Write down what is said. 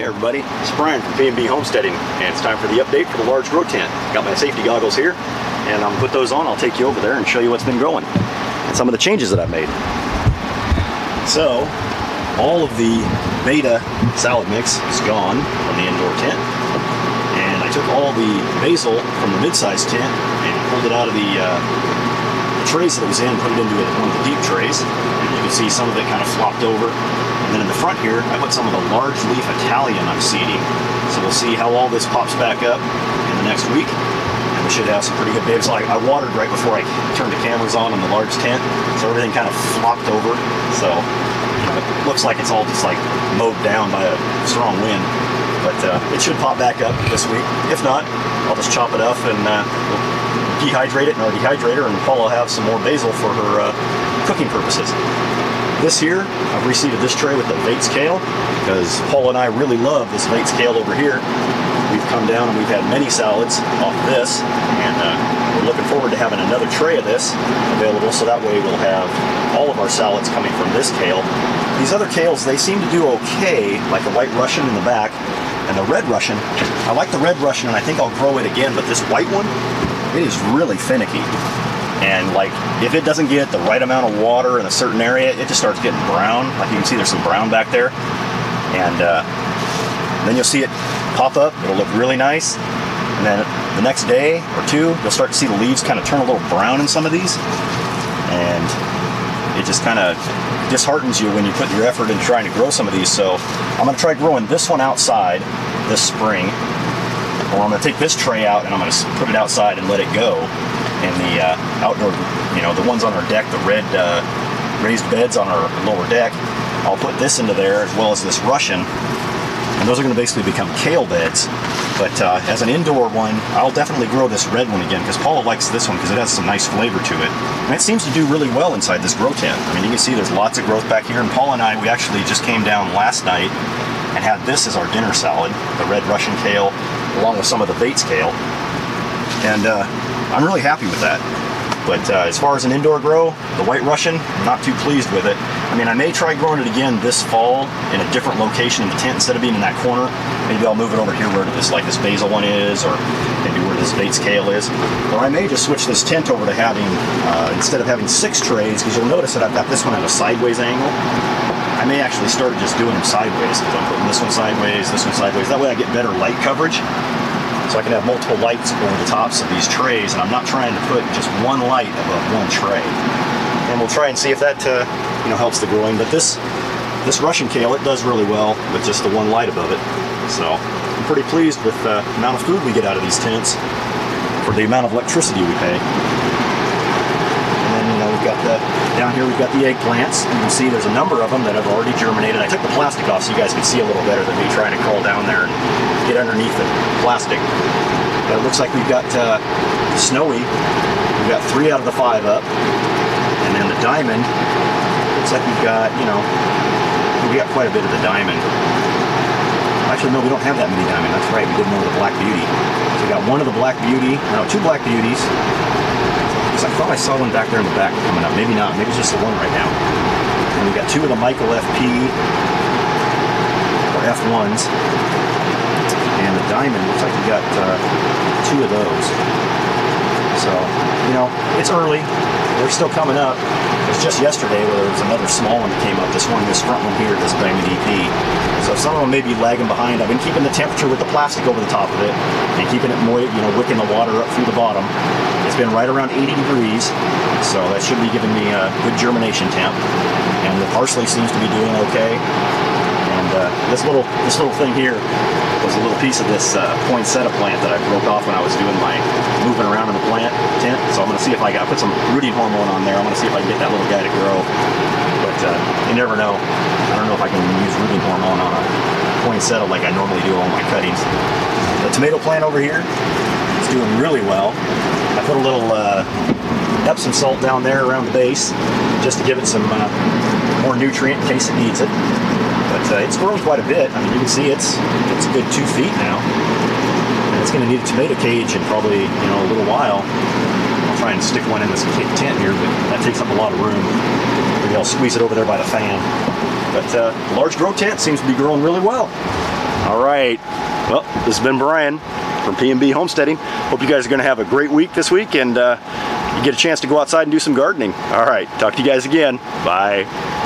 Hey everybody, it's Brian from P&B Homesteading, and it's time for the update for the large grow tent. Got my safety goggles here, and I'm gonna put those on. I'll take you over there and show you what's been growing and some of the changes that I've made. So, all of the beta salad mix is gone from the indoor tent, and I took all the basil from the mid-sized tent and pulled it out of the trays that it was in, put it into one of the deep trays, and you can see some of it kind of flopped over. And then in the front here, I put some of the large leaf Italian I'm seeding. So we'll see how all this pops back up in the next week. And we should have some pretty good babies. I watered right before I turned the cameras on in the large tent. So everything kind of flopped over. So it looks like it's all just like mowed down by a strong wind. But it should pop back up this week. If not, I'll just chop it up and we'll dehydrate it in our dehydrator. And Paula will have some more basil for her cooking purposes. This here, I've reseeded this tray with the Bates Kale because Paul and I really love this Bates Kale over here. We've come down and we've had many salads off this, and we're looking forward to having another tray of this available, so that way we'll have all of our salads coming from this kale. These other kales, they seem to do okay, like the White Russian in the back and the Red Russian. I like the Red Russian and I think I'll grow it again, but this white one, it is really finicky. And like, if it doesn't get the right amount of water in a certain area, it just starts getting brown. Like you can see there's some brown back there. And then you'll see it pop up, it'll look really nice. And then the next day or two, you'll start to see the leaves kind of turn a little brown in some of these. And it just kind of disheartens you when you put your effort in trying to grow some of these. So I'm gonna try growing this one outside this spring. Or I'm gonna take this tray out and I'm gonna put it outside and let it go. And the outdoor, you know, the ones on our deck, the red raised beds on our lower deck, I'll put this into there as well as this Russian. And those are gonna basically become kale beds. But as an indoor one, I'll definitely grow this red one again because Paula likes this one because it has some nice flavor to it. And it seems to do really well inside this grow tent. I mean, you can see there's lots of growth back here. And Paula and I, we actually just came down last night and had this as our dinner salad, the red Russian kale, along with some of the Bates kale. And I'm really happy with that. But as far as an indoor grow, the White Russian, I'm not too pleased with it. I mean, I may try growing it again this fall in a different location in the tent instead of being in that corner. Maybe I'll move it over here where this basil one is, or maybe where this Bates kale is. Or I may just switch this tent over to having, instead of having 6 trays, because you'll notice that I've got this one at a sideways angle. I may actually start just doing them sideways, because I'm putting this one sideways. That way I get better light coverage. So I can have multiple lights over the tops of these trays, and I'm not trying to put just one light above one tray. And we'll try and see if that you know, helps the growing. But this Russian kale, it does really well with just the one light above it. So I'm pretty pleased with the amount of food we get out of these tents for the amount of electricity we pay. And then, you know, we've got down here we've got the eggplants. You can see there's a number of them that have already germinated. I took the plastic off so you guys can see a little better than me trying to crawl down there and get underneath the plastic. But it looks like we've got Snowy, we've got 3 out of the 5 up, and then the Diamond, looks like we've got, you know, we've got quite a bit of the Diamond. Actually, no, we don't have that many Diamond, that's right, we did more of the Black Beauty. So we got 1 of the Black Beauty, no, 2 Black Beauties, because I thought I saw one back there in the back coming up, maybe not, maybe it's just the one right now. And we've got 2 of the Michael FP, or F1s, and the Diamond, looks like we got 2 of those. So, you know, it's early, they're still coming up. It was just yesterday where there was another small one that came up, this one, this front one here, this Diamond EP. So some of them may be lagging behind. I've been keeping the temperature with the plastic over the top of it and keeping it moist, you know, wicking the water up through the bottom. It's been right around 80 degrees, so that should be giving me a good germination temp. And the parsley seems to be doing okay. And this little thing here was a little piece of this poinsettia plant that I broke off when I was doing my moving around in the plant tent. So I'm gonna see if I can put some rooting hormone on there. I'm gonna see if I can get that little guy to grow. But you never know. I don't know if I can use rooting hormone on a poinsettia like I normally do on my cuttings. The tomato plant over here is doing really well. I put a little Epsom salt down there around the base just to give it some more nutrient in case it needs it. But it's grown quite a bit. I mean, you can see it's a good 2 feet now. And it's gonna need a tomato cage in probably, you know, a little while. I'll try and stick one in this tent here, but that takes up a lot of room. Maybe I'll squeeze it over there by the fan. But large grow tent seems to be growing really well. All right, well, this has been Brian from P&B Homesteading. Hope you guys are going to have a great week this week, and you get a chance to go outside and do some gardening. All right, talk to you guys again. Bye.